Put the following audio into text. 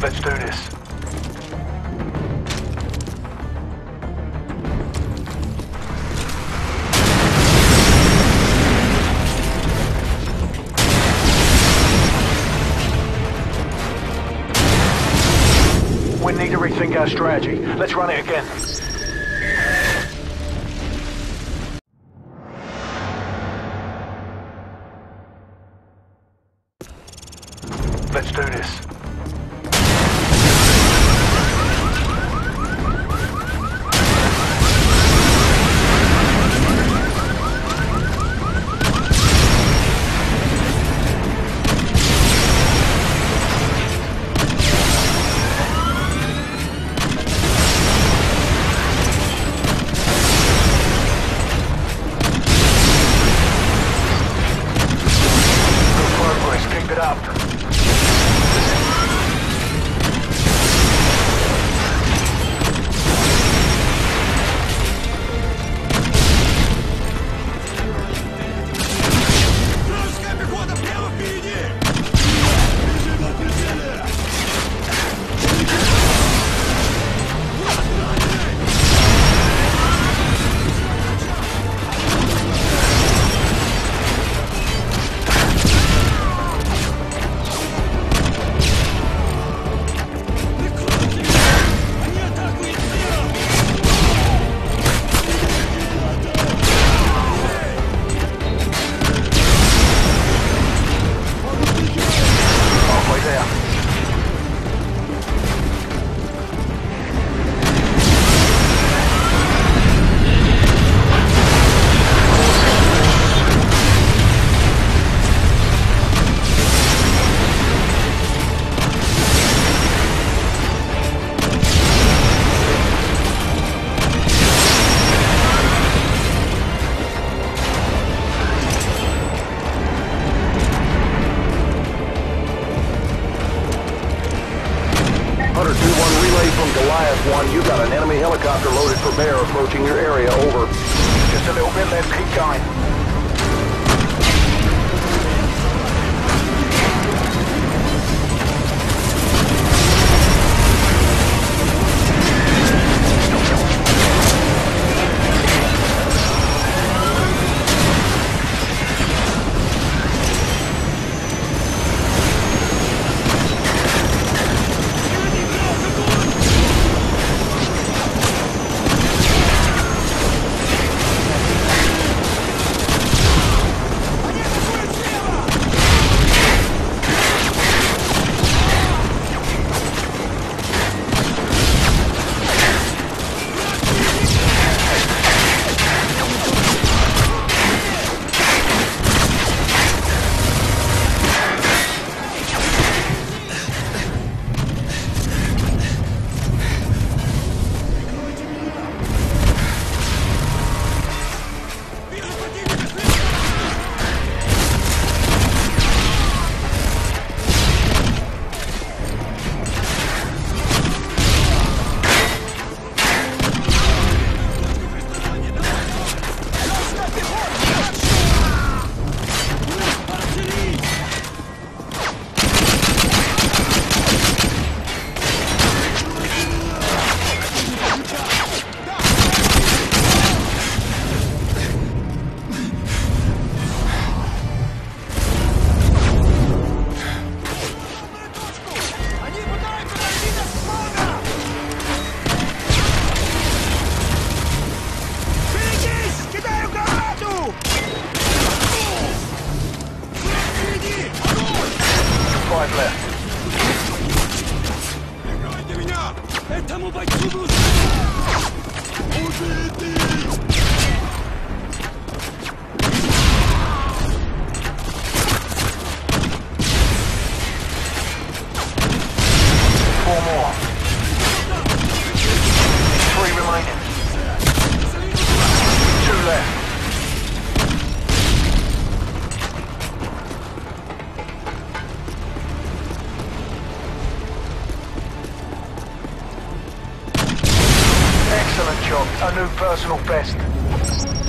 Let's do this. We need to rethink our strategy. Let's run it again. Let's do this. From Goliath 1, you've got an enemy helicopter loaded for bear approaching your area, over. Just a little bit, let's keep going. Этому бойцу нужно убить! A new personal best.